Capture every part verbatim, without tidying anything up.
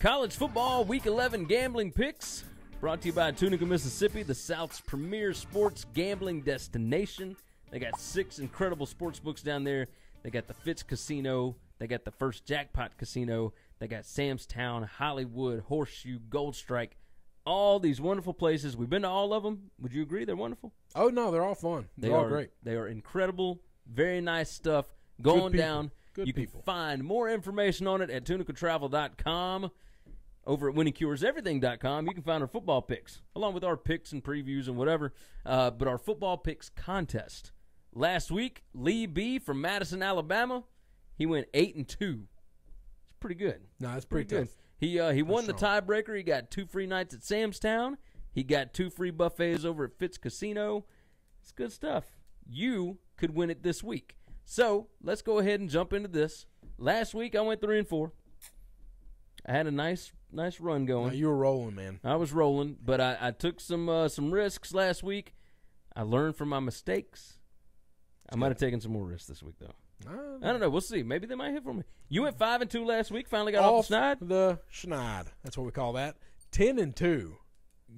College football week eleven gambling picks brought to you by Tunica, Mississippi, the South's premier sports gambling destination. They got six incredible sports books down there. They got the Fitz Casino. They got the First Jackpot Casino. They got Sam's Town, Hollywood, Horseshoe, Gold Strike. All these wonderful places. We've been to all of them. Would you agree they're wonderful? Oh, no, they're all fun. They're all great. They are incredible, very nice stuff. Go on down. Good people. You can find more information on it at tunica travel dot com. Over at winning cures everything dot com, you can find our football picks, along with our picks and previews and whatever. Uh, but our football picks contest. Last week, Lee B. from Madison, Alabama, he went eight and two. It's pretty good. No, that's pretty, pretty good. Tough. He uh, he that's won strong. The tiebreaker. He got two free nights at Sam's Town. He got two free buffets over at Fitz Casino. It's good stuff. You could win it this week. So let's go ahead and jump into this. Last week, I went three and four. I had a nice... Nice run going. No, you were rolling, man. I was rolling, but I, I took some uh, some risks last week. I learned from my mistakes. It's I might have taken some more risks this week, though. Um, I don't know. We'll see. Maybe they might hit for me. You went five and two last week. Finally got off, off the schneid. The schneid. That's what we call that. Ten and two.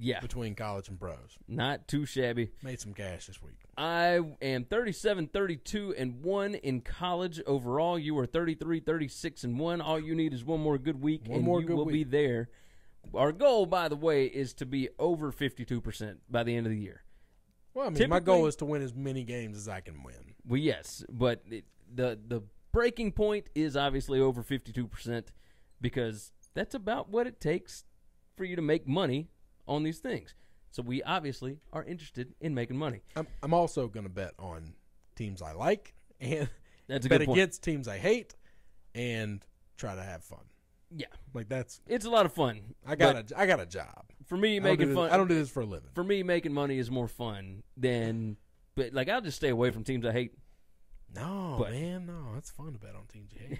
Yeah. Between college and pros. Not too shabby. Made some cash this week. I am thirty-seven, thirty-two, and one in college overall. You are thirty-three, thirty-six, and one. All you need is one more good week, one and more you good will week. Be there. Our goal, by the way, is to be over fifty-two percent by the end of the year. Well, I mean, typically, my goal is to win as many games as I can win. Well, yes, but it, the, the breaking point is obviously over fifty-two percent because that's about what it takes for you to make money on these things. So we obviously are interested in making money. I'm, I'm also going to bet on teams I like and that's a bet good against teams I hate and try to have fun. Yeah. Like that's it's a lot of fun. I got a I got a job. For me making fun I don't do this for a living. For me making money is more fun than but like I'll just stay away from teams I hate. No, but, man, no. It's fun to bet on teams you hate.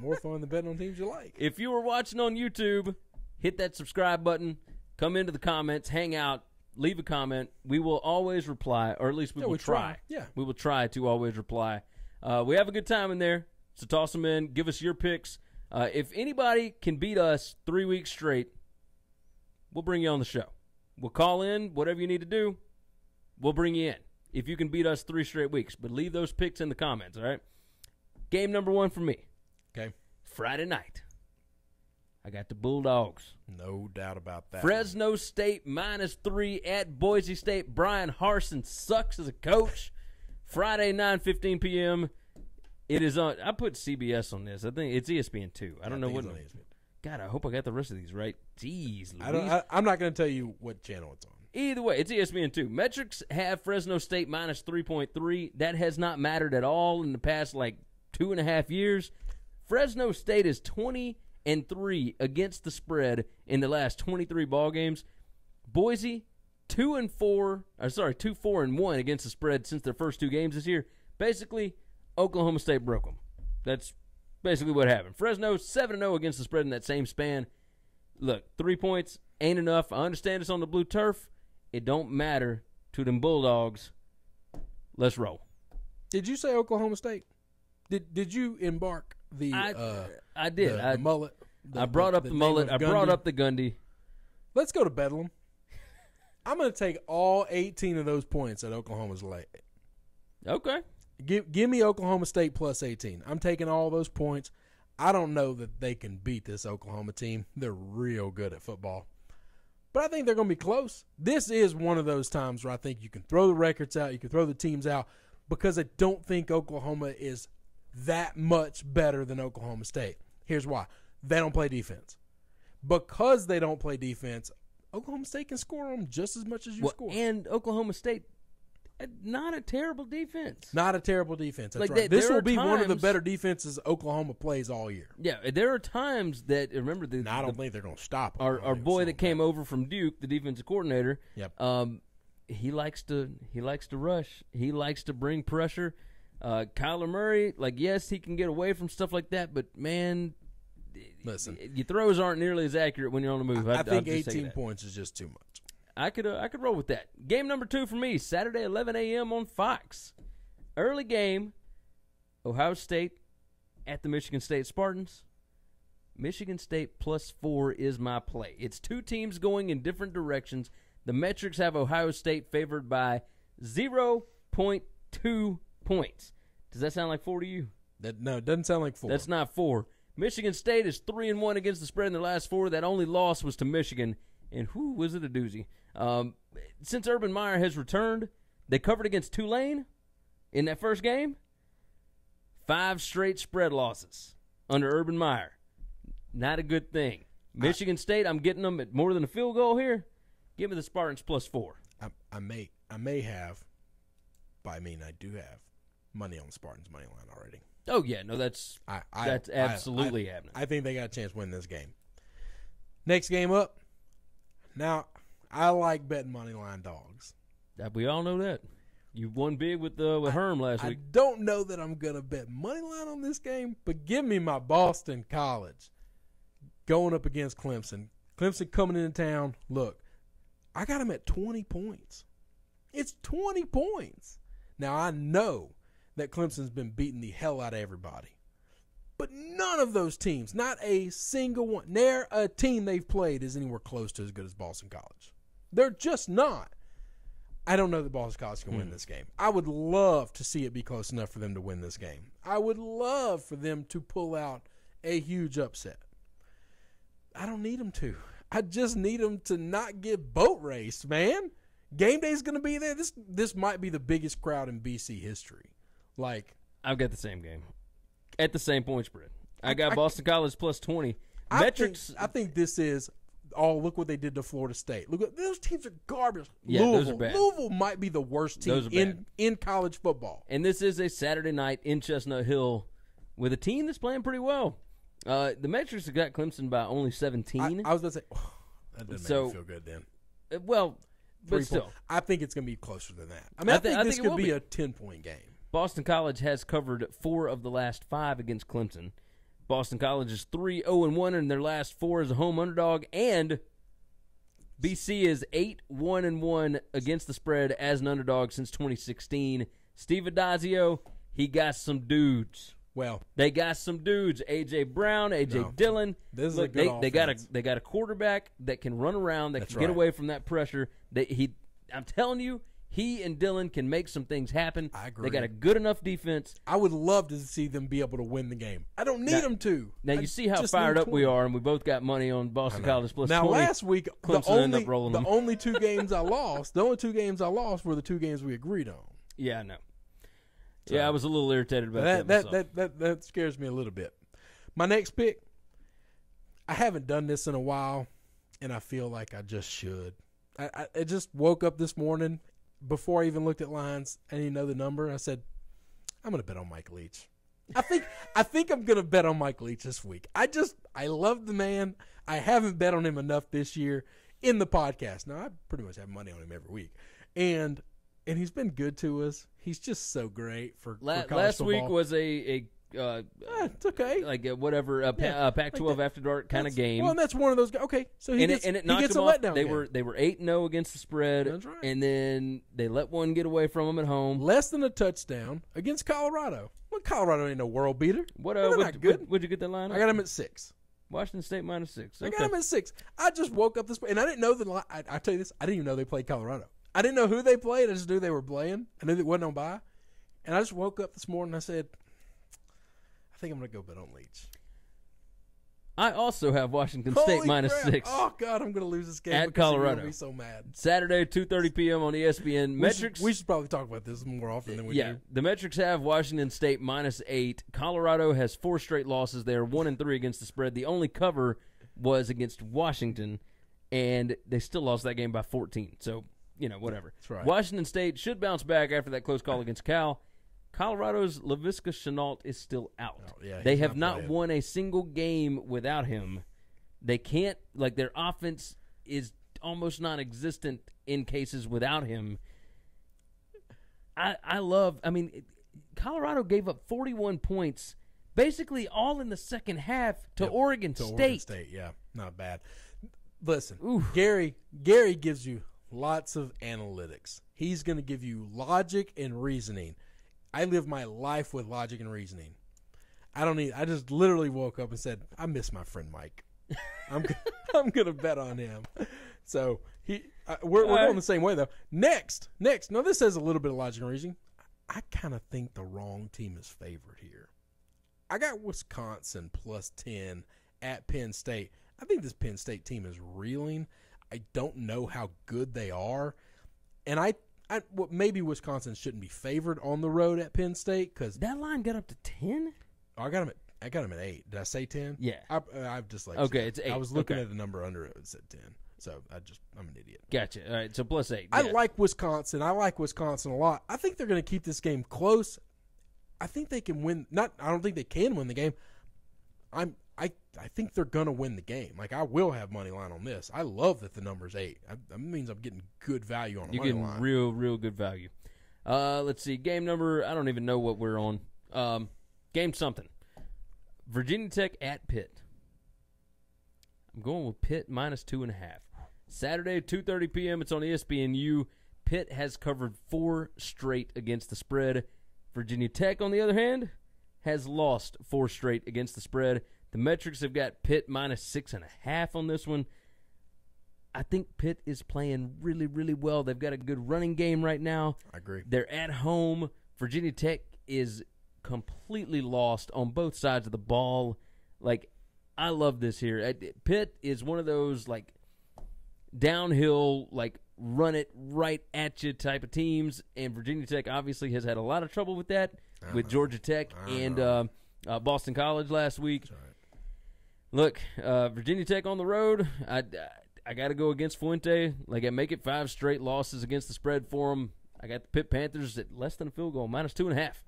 More fun than betting on teams you like. If you were watching on YouTube, hit that subscribe button. Come into the comments, hang out, leave a comment. We will always reply, or at least we yeah, will we try. try. Yeah, we will try to always reply. Uh, we have a good time in there, so toss them in. Give us your picks. Uh, if anybody can beat us three weeks straight, we'll bring you on the show. We'll call in, whatever you need to do, we'll bring you in. If you can beat us three straight weeks, but leave those picks in the comments, all right? Game number one for me. Okay. Friday night. I got the Bulldogs. No doubt about that. Fresno man. State minus three at Boise State. Brian Harsin sucks as a coach. Friday, nine fifteen p m It is on. I put C B S on this. I think it's E S P N two. I don't I know what. God, I hope I got the rest of these right. Jeez, I don't, I, I'm not going to tell you what channel it's on. Either way, it's E S P N two. Metrics have Fresno State minus three point three. That has not mattered at all in the past, like, two and a half years. Fresno State is twenty and three against the spread in the last twenty-three ball games. Boise, two and four, or sorry, two four and one against the spread since their first two games this year. Basically, Oklahoma State broke them. That's basically what happened. Fresno, seven and zero against the spread in that same span. Look, three points ain't enough. I understand it's on the blue turf. It don't matter to them Bulldogs. Let's roll. Did you say Oklahoma State? Did Did you embark? The I, uh, I did. The, I, the mullet. The, I brought up the, the mullet. I brought up the Gundy. Let's go to Bedlam. I'm going to take all eighteen of those points at Oklahoma's late. Okay. Give give me Oklahoma State plus eighteen. I'm taking all those points. I don't know that they can beat this Oklahoma team. They're real good at football. But I think they're going to be close. This is one of those times where I think you can throw the records out, you can throw the teams out, because I don't think Oklahoma is – that much better than Oklahoma State. Here's why. They don't play defense. Because they don't play defense, Oklahoma State can score them just as much as you well, score. And Oklahoma State, not a terrible defense. Not a terrible defense. That's like right. That, this will be times, one of the better defenses Oklahoma plays all year. Yeah, there are times that, remember, the, I don't the, think they're going to stop Our, our boy that came over from Duke, the defensive coordinator, yep. um, he likes to he likes to rush. He likes to bring pressure. Uh, Kyler Murray, like, yes, he can get away from stuff like that, but, man, listen, your throws aren't nearly as accurate when you're on the move. I, I think eighteen points is just too much. I could uh, I could roll with that. Game number two for me, Saturday, eleven a m on Fox. Early game, Ohio State at the Michigan State Spartans. Michigan State plus four is my play. It's two teams going in different directions. The metrics have Ohio State favored by zero point two points. Does that sound like four to you? That, no, it doesn't sound like four. That's not four. Michigan State is three and one against the spread in their last four. That only loss was to Michigan, and whew, was it a doozy. Um, since Urban Meyer has returned, they covered against Tulane in that first game. Five straight spread losses under Urban Meyer. Not a good thing. Michigan I, State, I'm getting them at more than a field goal here. Give me the Spartans plus four. I, I may I may have, but I mean I do have money on the Spartans' money line already. Oh, yeah. No, that's I, I, that's absolutely I, I, happening. I think they got a chance to win this game. Next game up. Now, I like betting money line dogs. We all know that. You won big with uh, with I, Herm last I week. I don't know that I'm going to bet money line on this game, but give me my Boston College going up against Clemson. Clemson coming into town. Look, I got them at twenty points. It's twenty points. Now, I know that Clemson's been beating the hell out of everybody. But none of those teams, not a single one, ne'er a team they've played is anywhere close to as good as Boston College. They're just not. I don't know that Boston College can mm. win this game. I would love to see it be close enough for them to win this game. I would love for them to pull out a huge upset. I don't need them to. I just need them to not get boat raced, man. Game day's going to be there. This, this might be the biggest crowd in B C history. Like, I've got the same game at the same point spread. I got I, Boston I, College plus twenty. I metrics. Think, I think this is oh look what they did to Florida State. Look, those teams are garbage. Yeah, Louisville, those are bad. Louisville might be the worst team in in college football. And this is a Saturday night in Chestnut Hill with a team that's playing pretty well. Uh, the metrics have got Clemson by only seventeen. I, I was gonna say oh, that doesn't so, make me feel good then. Uh, well, Three but still, points. I think it's gonna be closer than that. I mean, I, I, th think, I think this could be, be a ten point game. Boston College has covered four of the last five against Clemson. Boston College is three oh one in their last four as a home underdog, and B C is eight one one against the spread as an underdog since twenty sixteen. Steve Adazio, he got some dudes. Well, they got some dudes. A J Brown, A J no, Dillon. This is Look, a good they, they got a they got a quarterback that can run around, that That's can right. get away from that pressure. They, he, I'm telling you. He and Dillon can make some things happen. I agree. They got a good enough defense. I would love to see them be able to win the game. I don't need now, them to. Now, you I see how fired up we are, and we both got money on Boston College plus now, twenty. Now, last week, Clemson the, only, up rolling the only two games I lost, the only two games I lost were the two games we agreed on. Yeah, I know. So, yeah, I was a little irritated about that. That, that, that, that, that scares me a little bit. My next pick, I haven't done this in a while, and I feel like I just should. I, I, I just woke up this morning. Before I even looked at lines and you know the number, I said, I'm gonna bet on Mike Leach. I think I think I'm gonna bet on Mike Leach this week. I just I love the man. I haven't bet on him enough this year in the podcast. Now I pretty much have money on him every week. And and he's been good to us. He's just so great for, La for last football. Week was a, a Uh, uh, it's okay. Like a whatever, a, yeah, a Pac twelve like after dark kind of game. Well, and that's one of those guys. Okay, so he and gets, it, and it he gets a letdown. They game. were they were eight and zero against the spread, that's right. And then they let one get away from them at home. Less than a touchdown against Colorado. Well, Colorado ain't no world beater. What? Uh, what good. Would, would you get that line? I got him at six. Washington State minus six. Okay. I got him at six. I just woke up this and I didn't know the. I, I tell you this, I didn't even know they played Colorado. I didn't know who they played. I just knew they were playing. I knew they wasn't on bye, and I just woke up this morning. I said, I think I'm going to go bet on Leach. I also have Washington Holy State minus crap. six. Oh, God, I'm going to lose this game. At Colorado. I'm going to be so mad. Saturday, two thirty p m on E S P N. We metrics. Should, we should probably talk about this more often than we yeah, do. Yeah, the metrics have Washington State minus eight. Colorado has four straight losses there, one and three against the spread. The only cover was against Washington, and they still lost that game by fourteen. So, you know, whatever. That's right. Washington State should bounce back after that close call against Cal. Colorado's LaVisca Chenault is still out. Oh, yeah, they have not, not won a single game without him. They can't, like, their offense is almost non-existent in cases without him. I, I love, I mean, Colorado gave up forty-one points, basically all in the second half to yep, Oregon to State. Oregon State, yeah, not bad. Listen, Oof. Gary, Gary gives you lots of analytics. He's going to give you logic and reasoning. I live my life with logic and reasoning. I don't need. I just literally woke up and said, I miss my friend Mike. I'm g- I'm gonna bet on him. So he, uh, we're we're going the same way though. Next, next. Now this has a little bit of logic and reasoning. I kind of think the wrong team is favored here. I got Wisconsin plus ten at Penn State. I think this Penn State team is reeling. I don't know how good they are, and I, I well, maybe Wisconsin shouldn't be favored on the road at Penn State because that line got up to ten. Oh, I got them at I got them at eight. Did I say ten? Yeah, I, I've just like okay, it's eight. I was looking okay. at the number under it. It said ten. So I just I'm an idiot. Gotcha. All right, so plus eight. Yeah. I like Wisconsin. I like Wisconsin a lot. I think they're going to keep this game close. I think they can win. Not. I don't think they can win the game. I'm. I, I think they're going to win the game. Like, I will have money line on this. I love that the number's eight. I, that means I'm getting good value on a money line. You're getting real, real good value. Uh, let's see. Game number, I don't even know what we're on. Um, game something. Virginia Tech at Pitt. I'm going with Pitt minus two and a half. Saturday, two thirty p m, it's on E S P N U. Pitt has covered four straight against the spread. Virginia Tech, on the other hand, has lost four straight against the spread. The metrics have got Pitt minus six and a half on this one. I think Pitt is playing really, really well. They've got a good running game right now. I agree. They're at home. Virginia Tech is completely lost on both sides of the ball. Like, I love this here. Pitt is one of those, like, downhill, like, run it right at you type of teams, and Virginia Tech obviously has had a lot of trouble with that, I with know. Georgia Tech I and uh, uh, Boston College last week. That's right. Look, uh, Virginia Tech on the road, I, I, I got to go against Fuente. Like, I make it five straight losses against the spread for them. I got the Pitt Panthers at less than a field goal, minus two and a half.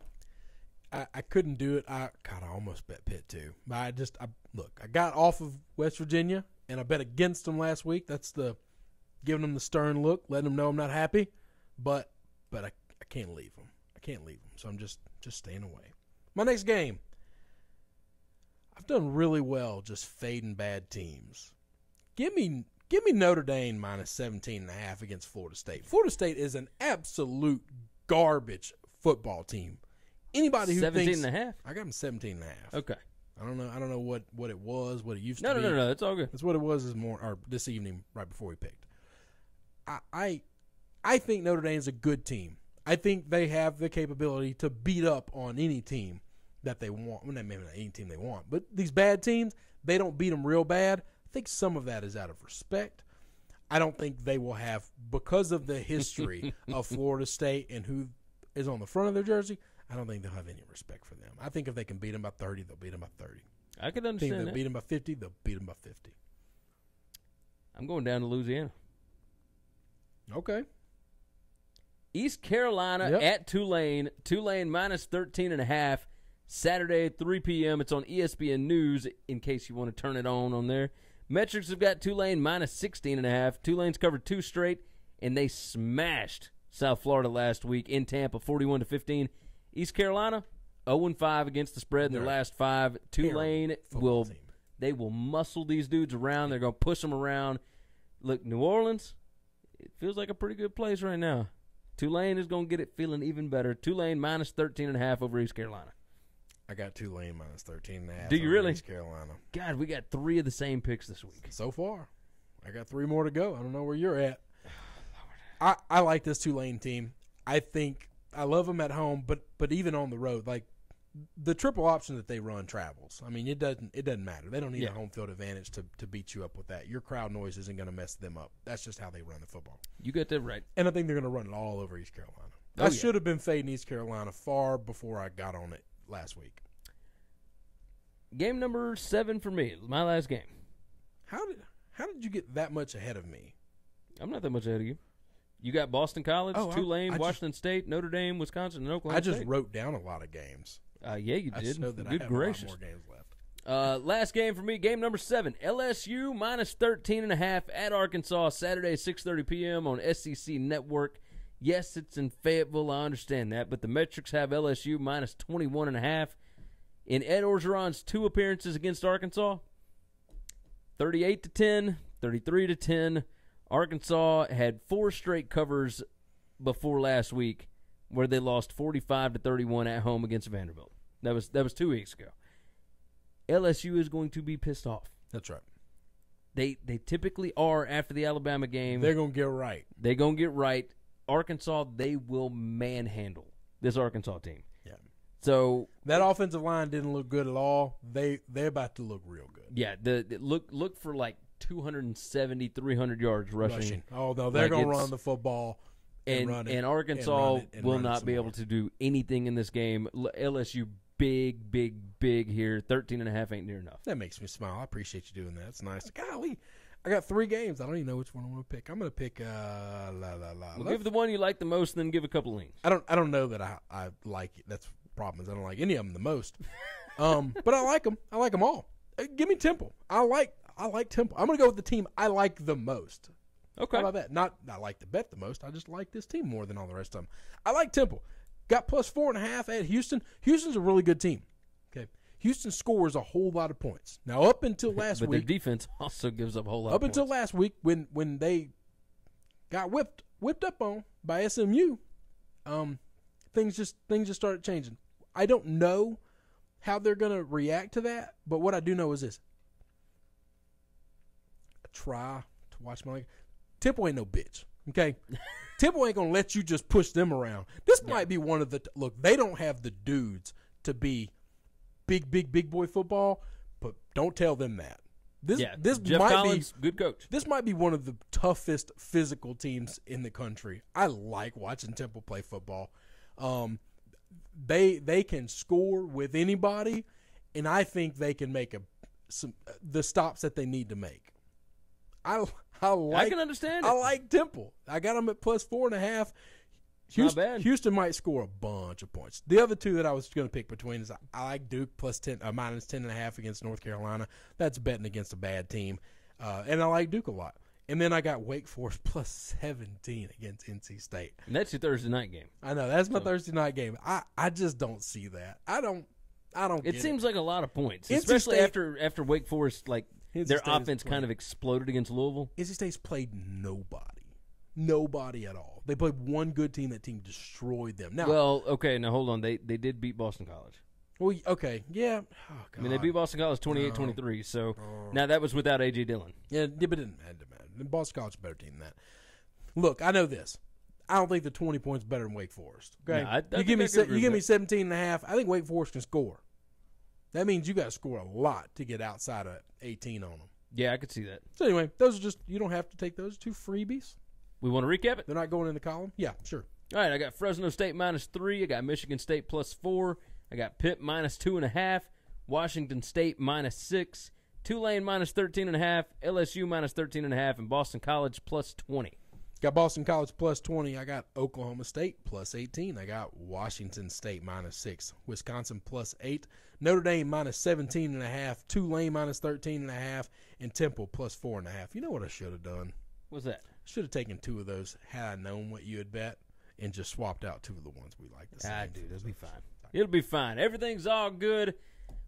I, I couldn't do it. I God, I almost bet Pitt, too. But I just I, – look, I got off of West Virginia, and I bet against them last week. That's the – giving them the stern look, letting them know I'm not happy. But but I, I can't leave them. I can't leave them, so I'm just, just staying away. My next game. I've done really well just fading bad teams. Give me give me Notre Dame minus seventeen and a half against Florida State. Florida State is an absolute garbage football team. Anybody who seventeen thinks seventeen and a half? I got them seventeen and a half. Okay. I don't know I don't know what, what it was, what it used no, to no, be. No, no, no, it's all good. That's what it was this morning or this evening right before we picked. I I, I think Notre Dame is a good team. I think they have the capability to beat up on any team that they want. Well, maybe not any team they want, but these bad teams, they don't beat them real bad. I think some of that is out of respect. I don't think they will have, because of the history of Florida State and who is on the front of their jersey, I don't think they'll have any respect for them. I think if they can beat them by thirty, they'll beat them by thirty. I can understand that. If they beat them by fifty, they'll beat them by fifty. I'm going down to Louisiana. Okay. East Carolina yep. at Tulane. Tulane minus thirteen and a half. Saturday, three p m It's on E S P N News in case you want to turn it on on there. Metrics have got Tulane minus sixteen and a half. Tulane's covered two straight, and they smashed South Florida last week in Tampa, forty-one to fifteen. East Carolina, oh and five against the spread in their last five. Tulane will they will muscle these dudes around. They're going to push them around. Look, New Orleans, it feels like a pretty good place right now. Tulane is going to get it feeling even better. Tulane minus thirteen and a half over East Carolina. I got Tulane minus thirteen and a half. Do you really? East Carolina. God, we got three of the same picks this week. So far. I got three more to go. I don't know where you're at. Oh, Lord. I, I like this Tulane team. I think I love them at home, but but even on the road, like the triple option that they run travels. I mean, it doesn't it doesn't matter. They don't need yeah. a home field advantage to, to beat you up with that. Your crowd noise isn't going to mess them up. That's just how they run the football. You got that right. And I think they're going to run it all over East Carolina. Oh, I yeah. should have been fading East Carolina far before I got on it last week. Game number seven for me, my last game. How did how did you get that much ahead of me? I'm not that much ahead of you. You got Boston College, oh, Tulane, I, I Washington just, State, Notre Dame, Wisconsin, and Oklahoma I just State. Wrote down a lot of games. Uh, yeah, you did. I just know that Good I have gracious. a lot more games left. Uh, last game for me, game number seven, L S U minus thirteen and a half at Arkansas, Saturday, six thirty p m on S E C Network. Yes, it's in Fayetteville. I understand that. But the metrics have L S U minus twenty-one and a half. In Ed Orgeron's two appearances against Arkansas, thirty-eight to ten, thirty-three to ten. Arkansas had four straight covers before last week where they lost forty-five to thirty-one at home against Vanderbilt. That was that was two weeks ago. L S U is going to be pissed off. That's right. They they typically are after the Alabama game. They're going to get right. They're going to get right. Arkansas, they will manhandle this Arkansas team. Yeah. So that offensive line didn't look good at all. They they're about to look real good. Yeah, the, the look look for like two seventy, three hundred yards rushing. rushing. Oh, no, they're like going to run the football. And, and, run it, and Arkansas and and will not be able to do anything in this game. L S U, big, big, big here. thirteen and a half ain't near enough. That makes me smile. I appreciate you doing that. It's nice. Golly, I got three games. I don't even know which one I want to pick. I'm going to pick uh, la, la, la, well, la. Give the one you like the most and then give a couple of leans. I don't I don't know that I, I like it. That's the problem is I don't like any of them the most. um, but I like them. I like them all. Give me Temple. I like I like Temple. I'm going to go with the team I like the most. Okay. How about that? Not I like the bet the most. I just like this team more than all the rest of them. I like Temple. Got plus four and a half at Houston. Houston's a really good team. Okay. Houston scores a whole lot of points. Now, up until last but week. But their defense also gives up a whole lot of points. Up until last week when, when they got whipped whipped up on by S M U, um, things just things just started changing. I don't know how they're going to react to that, but what I do know is this. I try to watch my – Temple ain't no bitch, okay? Temple ain't going to let you just push them around. This yeah. might be one of the – look, they don't have the dudes to be big, big, big boy football, but don't tell them that. This, yeah, this Jeff might Collins, be, good coach. This might be one of the toughest physical teams in the country. I like watching Temple play football. Um, they they can score with anybody, and I think they can make a some the stops that they need to make. I I, like, I can understand it. I like Temple. I got them at plus four and a half. Houston, not bad. Houston might score a bunch of points. The other two that I was going to pick between is I, I like Duke plus ten, uh, minus ten and a half against North Carolina. That's betting against a bad team, uh, and I like Duke a lot. And then I got Wake Forest plus seventeen against N C State. And that's your Thursday night game. I know that's my so. Thursday night game. I, I just don't see that. I don't. I don't. It get seems it. like a lot of points, N C especially State, after after Wake Forest like. Their offense kind of exploded against Louisville. N C State's played nobody. Nobody at all. They played one good team. That team destroyed them. Now, well, okay, now hold on. They they did beat Boston College. Well, okay, yeah. Oh, God. I mean, they beat Boston College twenty-eight twenty-three, so oh. now that was without A J Dillon. Yeah, but it didn't matter. Boston College's a better team than that. Look, I know this. I don't think the twenty points better than Wake Forest. Okay, no, I, I you give me you give me seventeen and a half. I think Wake Forest can score. That means you got to score a lot to get outside of eighteen on them. Yeah, I could see that. So, anyway, those are just – you don't have to take those two freebies. We want to recap it? They're not going in the column? Yeah, sure. All right, I got Fresno State minus three. I got Michigan State plus four. I got Pitt minus two and a half. Washington State minus six. Tulane minus thirteen and a half. L S U minus thirteen and a half. And Boston College plus twenty. Got Boston College plus twenty. I got Oklahoma State plus eighteen. I got Washington State minus six. Wisconsin plus eight. Notre Dame minus seventeen and a half. Tulane minus thirteen and a half. And Temple plus four and a half. You know what I should have done? What's that? Should have taken two of those had I known what you had bet and just swapped out two of the ones we like. I do. It'll be fine. It'll be fine. Everything's all good.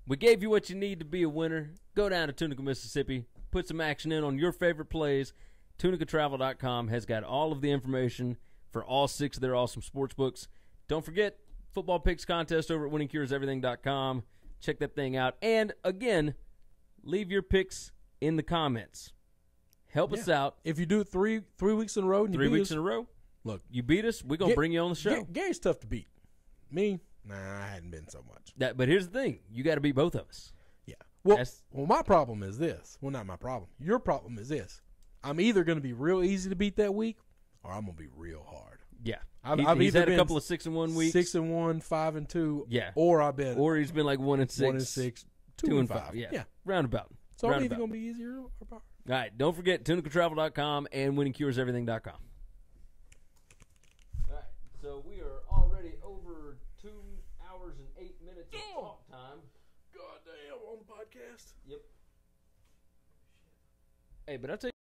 We gave you what you need to be a winner. Go down to Tunica, Mississippi. Put some action in on your favorite plays. tunica travel dot com has got all of the information for all six of their awesome sports books. Don't forget, football picks contest over at winning cures everything dot com. Check that thing out. And, again, leave your picks in the comments. Help yeah. us out. If you do it three, three weeks in a row and three you beat weeks us, in a row, look, you beat us, we're going to bring you on the show. Gary's tough to beat. Me? Nah, I hadn't been so much. That, but here's the thing. You got to beat both of us. Yeah. Well, That's, well, my problem is this. Well, not my problem. Your problem is this. I'm either going to be real easy to beat that week, or I'm going to be real hard. Yeah, I've, he, I've he's either had a couple of six and one weeks, six and one, five and two. Yeah, or I've been, or he's been like one and six, one and six, two, two and five. five. Yeah. yeah, roundabout. So roundabout. I'm either going to be easier or hard. All right, don't forget tunica travel dot com and winning cures everything dot com. All right, so we are already over two hours and eight minutes of oh. talk time. Goddamn, on the podcast. Yep. Hey, but I tell you.